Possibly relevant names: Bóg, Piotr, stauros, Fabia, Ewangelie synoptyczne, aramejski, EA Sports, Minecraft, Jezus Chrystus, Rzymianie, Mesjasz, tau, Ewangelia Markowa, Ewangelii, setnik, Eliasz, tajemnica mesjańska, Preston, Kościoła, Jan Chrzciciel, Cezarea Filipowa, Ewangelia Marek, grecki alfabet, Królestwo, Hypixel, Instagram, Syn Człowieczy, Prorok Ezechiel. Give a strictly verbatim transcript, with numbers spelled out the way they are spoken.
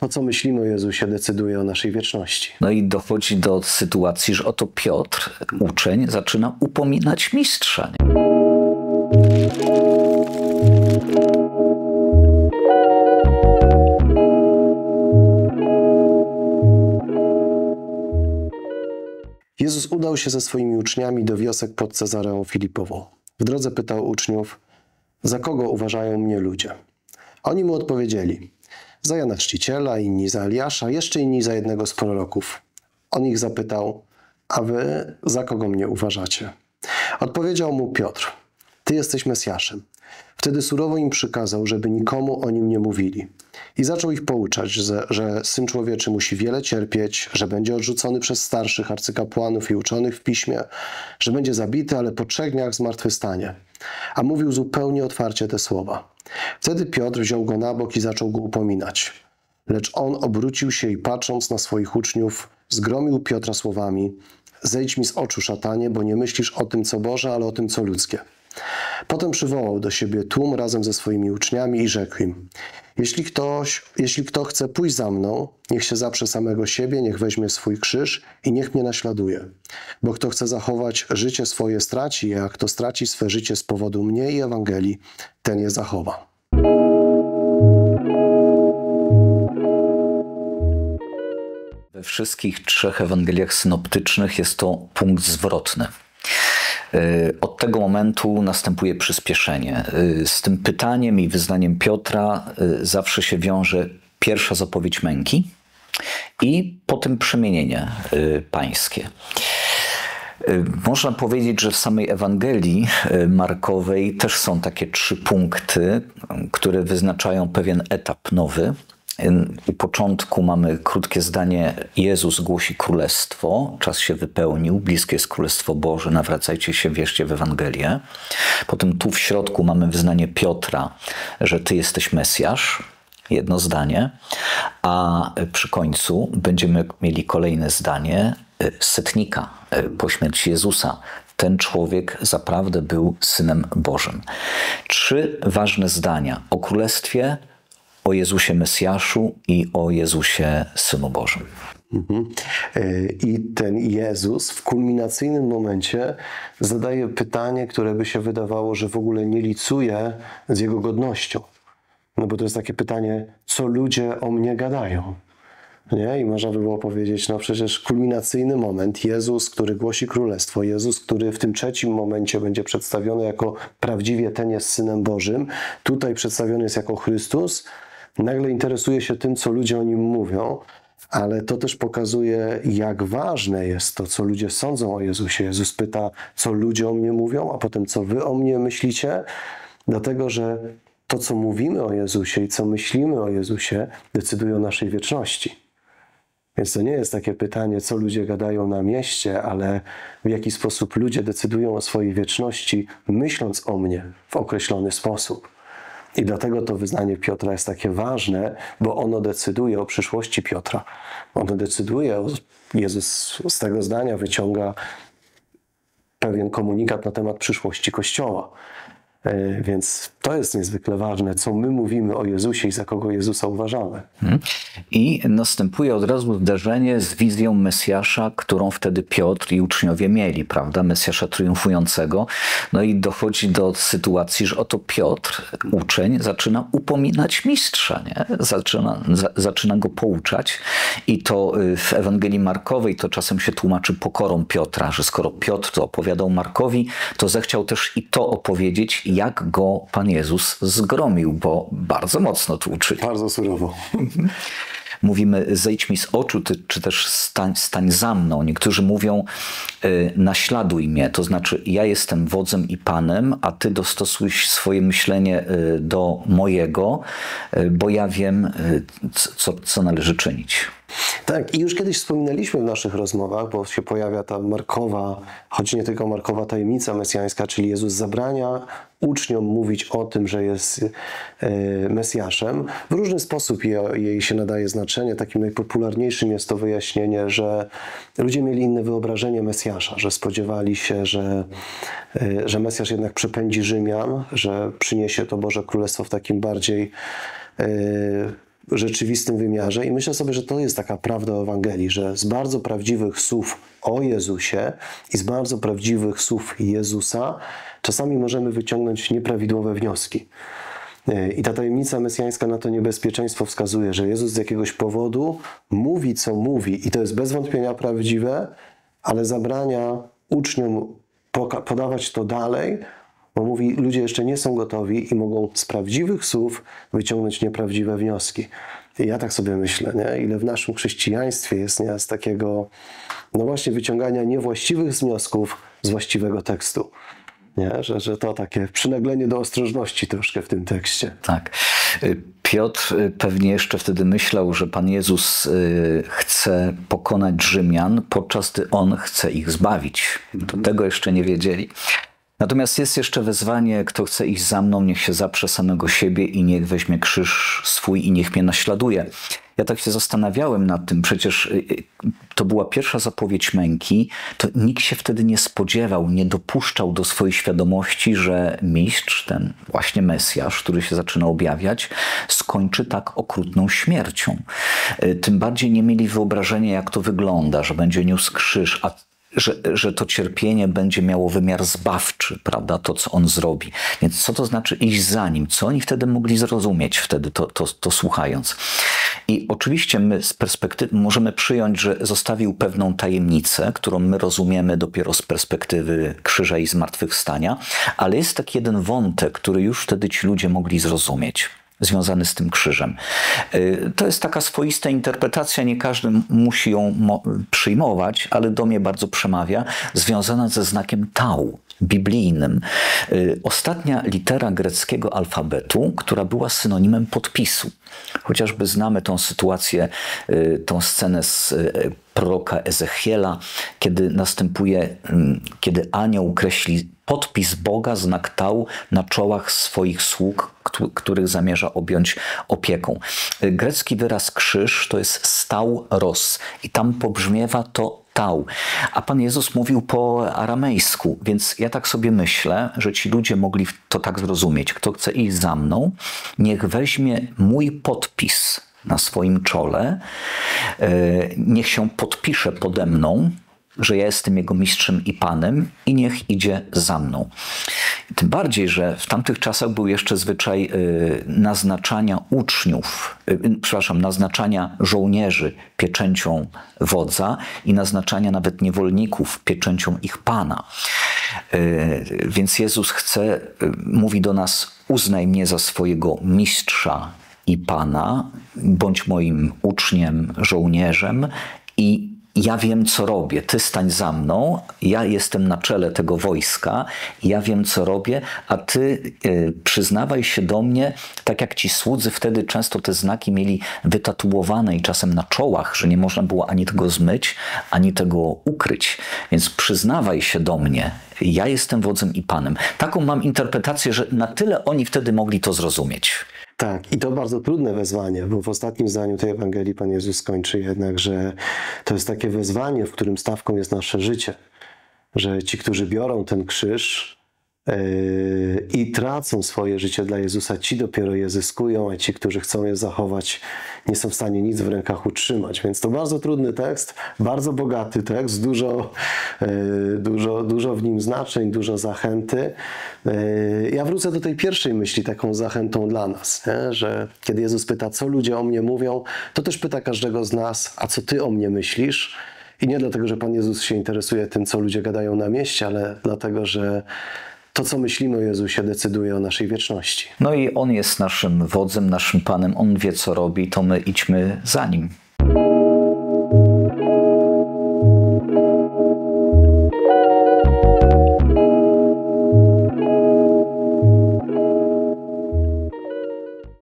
To, co myślimy o Jezusie, decyduje o naszej wieczności. No i dochodzi do sytuacji, że oto Piotr, uczeń, zaczyna upominać mistrza. Jezus udał się ze swoimi uczniami do wiosek pod Cezareą Filipową. W drodze pytał uczniów, za kogo uważają mnie ludzie? Oni mu odpowiedzieli, za Jana Chrzciciela, inni za Eliasza, jeszcze inni za jednego z proroków. On ich zapytał, a wy za kogo mnie uważacie? Odpowiedział mu Piotr, ty jesteś Mesjaszem. Wtedy surowo im przykazał, żeby nikomu o nim nie mówili. I zaczął ich pouczać, że, że Syn Człowieczy musi wiele cierpieć, że będzie odrzucony przez starszych arcykapłanów i uczonych w piśmie, że będzie zabity, ale po trzech dniach zmartwychwstanie. A mówił zupełnie otwarcie te słowa. Wtedy Piotr wziął go na bok i zaczął go upominać. Lecz on obrócił się i patrząc na swoich uczniów, zgromił Piotra słowami „Zejdź mi z oczu, szatanie, bo nie myślisz o tym, co Boże, ale o tym, co ludzkie”. Potem przywołał do siebie tłum razem ze swoimi uczniami i rzekł im, jeśli, ktoś, jeśli kto chce pójść za mną, niech się zaprze samego siebie, niech weźmie swój krzyż i niech mnie naśladuje. Bo kto chce zachować życie swoje straci je, a kto straci swe życie z powodu mnie i Ewangelii, ten je zachowa. We wszystkich trzech Ewangeliach synoptycznych jest to punkt zwrotny. Od tego momentu następuje przyspieszenie. Z tym pytaniem i wyznaniem Piotra zawsze się wiąże pierwsza zapowiedź męki i potem przemienienie pańskie. Można powiedzieć, że w samej Ewangelii Markowej też są takie trzy punkty, które wyznaczają pewien etap nowy. U początku mamy krótkie zdanie, Jezus głosi Królestwo, czas się wypełnił, bliskie jest Królestwo Boże, nawracajcie się, wierzcie w Ewangelię. Potem tu w środku mamy wyznanie Piotra, że Ty jesteś Mesjasz, jedno zdanie, a przy końcu będziemy mieli kolejne zdanie setnika po śmierci Jezusa. Ten człowiek zaprawdę był Synem Bożym. Trzy ważne zdania o Królestwie, o Jezusie Mesjaszu i o Jezusie Synu Bożym. Mhm. I ten Jezus w kulminacyjnym momencie zadaje pytanie, które by się wydawało, że w ogóle nie licuje z Jego godnością. No bo to jest takie pytanie, co ludzie o mnie gadają? Nie? I można by było powiedzieć, no przecież kulminacyjny moment, Jezus, który głosi Królestwo, Jezus, który w tym trzecim momencie będzie przedstawiony jako prawdziwie ten jest Synem Bożym, tutaj przedstawiony jest jako Chrystus, nagle interesuje się tym, co ludzie o Nim mówią, ale to też pokazuje, jak ważne jest to, co ludzie sądzą o Jezusie. Jezus pyta, co ludzie o mnie mówią, a potem co wy o mnie myślicie, dlatego że to, co mówimy o Jezusie i co myślimy o Jezusie, decyduje o naszej wieczności. Więc to nie jest takie pytanie, co ludzie gadają na mieście, ale w jaki sposób ludzie decydują o swojej wieczności, myśląc o mnie w określony sposób. I dlatego to wyznanie Piotra jest takie ważne, bo ono decyduje o przyszłości Piotra. Ono decyduje, Jezus z tego zdania wyciąga pewien komunikat na temat przyszłości Kościoła. Więc to jest niezwykle ważne, co my mówimy o Jezusie i za kogo Jezusa uważamy. I następuje od razu zderzenie z wizją Mesjasza, którą wtedy Piotr i uczniowie mieli, prawda? Mesjasza triumfującego. No i dochodzi do sytuacji, że oto Piotr, uczeń, zaczyna upominać mistrza, nie? Zaczyna, za, zaczyna go pouczać. I to w Ewangelii Markowej to czasem się tłumaczy pokorą Piotra, że skoro Piotr to opowiadał Markowi, to zechciał też i to opowiedzieć, jak go Pan Jezus zgromił, bo bardzo mocno tłuczyli. Bardzo surowo. Mówimy, zejdź mi z oczu, ty, czy też stań, stań za mną. Niektórzy mówią, y, naśladuj mnie, to znaczy ja jestem wodzem i panem, a ty dostosuj swoje myślenie y, do mojego, y, bo ja wiem, y, co, co należy czynić. Tak, i już kiedyś wspominaliśmy w naszych rozmowach, bo się pojawia ta Markowa, choć nie tylko Markowa, tajemnica mesjańska, czyli Jezus zabrania uczniom mówić o tym, że jest Mesjaszem. W różny sposób jej się nadaje znaczenie. Takim najpopularniejszym jest to wyjaśnienie, że ludzie mieli inne wyobrażenie Mesjasza, że spodziewali się, że, że Mesjasz jednak przepędzi Rzymian, że przyniesie to Boże Królestwo w takim bardziej rzeczywistym wymiarze. I myślę sobie, że to jest taka prawda Ewangelii, że z bardzo prawdziwych słów o Jezusie i z bardzo prawdziwych słów Jezusa czasami możemy wyciągnąć nieprawidłowe wnioski. I ta tajemnica mesjańska na to niebezpieczeństwo wskazuje, że Jezus z jakiegoś powodu mówi, co mówi, i to jest bez wątpienia prawdziwe, ale zabrania uczniom podawać to dalej, bo mówi, ludzie jeszcze nie są gotowi i mogą z prawdziwych słów wyciągnąć nieprawdziwe wnioski. I ja tak sobie myślę, nie? Ile w naszym chrześcijaństwie jest nie, z takiego, no właśnie, wyciągania niewłaściwych wniosków z właściwego tekstu. Nie? Że, że to takie przynaglenie do ostrożności troszkę w tym tekście. Tak. Piotr pewnie jeszcze wtedy myślał, że Pan Jezus chce pokonać Rzymian, podczas gdy On chce ich zbawić. To tego jeszcze nie wiedzieli. Natomiast jest jeszcze wezwanie, kto chce iść za mną, niech się zaprze samego siebie i niech weźmie krzyż swój i niech mnie naśladuje. Ja tak się zastanawiałem nad tym, przecież to była pierwsza zapowiedź męki, to nikt się wtedy nie spodziewał, nie dopuszczał do swojej świadomości, że mistrz, ten właśnie Mesjasz, który się zaczyna objawiać, skończy tak okrutną śmiercią. Tym bardziej nie mieli wyobrażenia, jak to wygląda, że będzie niósł krzyż, a Że, że to cierpienie będzie miało wymiar zbawczy, prawda, to co on zrobi. Więc co to znaczy iść za nim? Co oni wtedy mogli zrozumieć, wtedy to, to, to słuchając? I oczywiście my z perspektywy możemy przyjąć, że zostawił pewną tajemnicę, którą my rozumiemy dopiero z perspektywy krzyża i zmartwychwstania, ale jest taki jeden wątek, który już wtedy ci ludzie mogli zrozumieć, związany z tym krzyżem. To jest taka swoista interpretacja, nie każdy musi ją przyjmować, ale do mnie bardzo przemawia, związana ze znakiem tau biblijnym. Ostatnia litera greckiego alfabetu, która była synonimem podpisu. Chociażby znamy tą sytuację, tą scenę z proroka Ezechiela, kiedy następuje, kiedy anioł kreśli podpis Boga, znak tau, na czołach swoich sług, których zamierza objąć opieką. Grecki wyraz krzyż to jest stauros i tam pobrzmiewa to tau. A Pan Jezus mówił po aramejsku, więc ja tak sobie myślę, że ci ludzie mogli to tak zrozumieć. Kto chce iść za mną, niech weźmie mój podpis na swoim czole, niech się podpisze pode mną, że ja jestem jego mistrzem i panem, i niech idzie za mną. Tym bardziej, że w tamtych czasach był jeszcze zwyczaj naznaczania uczniów, przepraszam, naznaczania żołnierzy pieczęcią wodza i naznaczania nawet niewolników pieczęcią ich pana. Więc Jezus chce, mówi do nas, uznaj mnie za swojego mistrza i pana, bądź moim uczniem, żołnierzem, i ja wiem, co robię, ty stań za mną, ja jestem na czele tego wojska, ja wiem, co robię, a ty y, przyznawaj się do mnie, tak jak ci słudzy wtedy często te znaki mieli wytatuowane i czasem na czołach, że nie można było ani tego zmyć, ani tego ukryć. Więc przyznawaj się do mnie, ja jestem wodzem i panem. Taką mam interpretację, że na tyle oni wtedy mogli to zrozumieć. Tak, i to bardzo trudne wezwanie, bo w ostatnim zdaniu tej Ewangelii Pan Jezus kończy jednak, że to jest takie wezwanie, w którym stawką jest nasze życie. Że ci, którzy biorą ten krzyż yy, i tracą swoje życie dla Jezusa, ci dopiero je zyskują, a ci, którzy chcą je zachować, nie są w stanie nic w rękach utrzymać. Więc to bardzo trudny tekst, bardzo bogaty tekst, dużo, yy, dużo, dużo w nim znaczeń, dużo zachęty. Yy, ja wrócę do tej pierwszej myśli, taką zachętą dla nas, nie? Że kiedy Jezus pyta, co ludzie o mnie mówią, to też pyta każdego z nas, a co ty o mnie myślisz? I nie dlatego, że Pan Jezus się interesuje tym, co ludzie gadają na mieście, ale dlatego, że to, co myślimy o Jezusie, decyduje o naszej wieczności. No i On jest naszym wodzem, naszym Panem. On wie, co robi, to my idźmy za Nim.